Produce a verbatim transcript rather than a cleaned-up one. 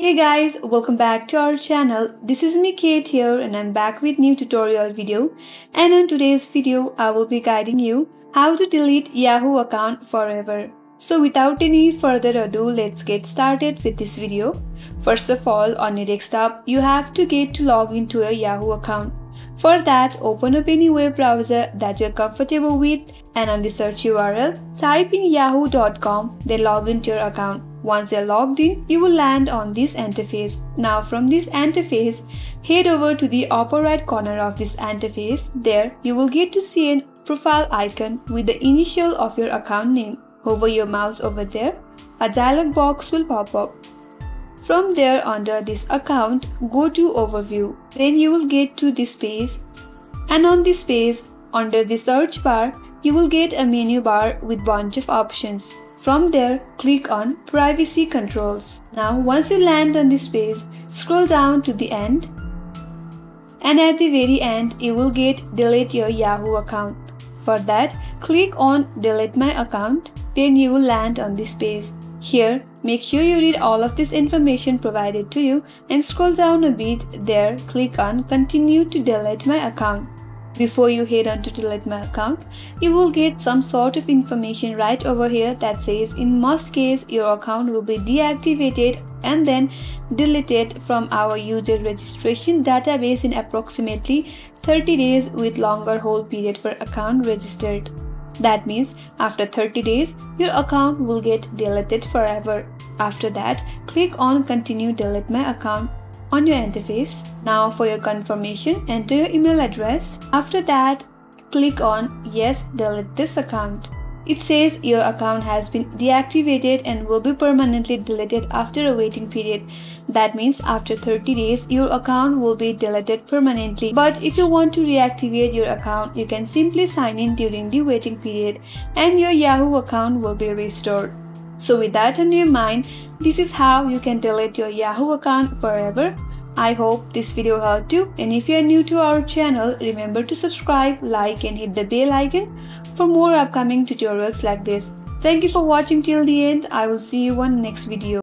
Hey guys, welcome back to our channel. This is me, Kate, here, and I'm back with new tutorial video. And on today's video, I will be guiding you how to delete Yahoo account forever. So without any further ado, let's get started with this video. First of all, on your desktop, you have to get to log into your Yahoo account. For that, open up any web browser that you're comfortable with, and on the search U R L, type in yahoo dot com, then log into your account. Once you're logged in, you will land on this interface. Now from this interface, head over to the upper right corner of this interface. There, you will get to see a profile icon with the initial of your account name. Hover your mouse over there, a dialog box will pop up. From there, under this account, go to overview. Then you will get to this page. And on this page, under the search bar, you will get a menu bar with bunch of options. From there, click on Privacy Controls. Now, once you land on this page, scroll down to the end, and at the very end, you will get Delete Your Yahoo Account. For that, click on Delete My Account, then you will land on this page. Here, make sure you read all of this information provided to you and scroll down a bit. There, click on Continue to Delete My Account. Before you head on to delete my account, you will get some sort of information right over here that says in most case your account will be deactivated and then deleted from our user registration database in approximately thirty days with longer hold period for account registered. That means after thirty days, your account will get deleted forever. After that, click on Continue Delete My Account on your interface. Now for your confirmation, enter your email address. After that, click on Yes, delete this account. It says your account has been deactivated and will be permanently deleted after a waiting period. That means after thirty days, your account will be deleted permanently. But if you want to reactivate your account, you can simply sign in during the waiting period and your Yahoo account will be restored. So with that on your mind, this is how you can delete your Yahoo account forever. I hope this video helped you, and if you are new to our channel, remember to subscribe, like and hit the bell icon for more upcoming tutorials like this. Thank you for watching till the end. I will see you on next video.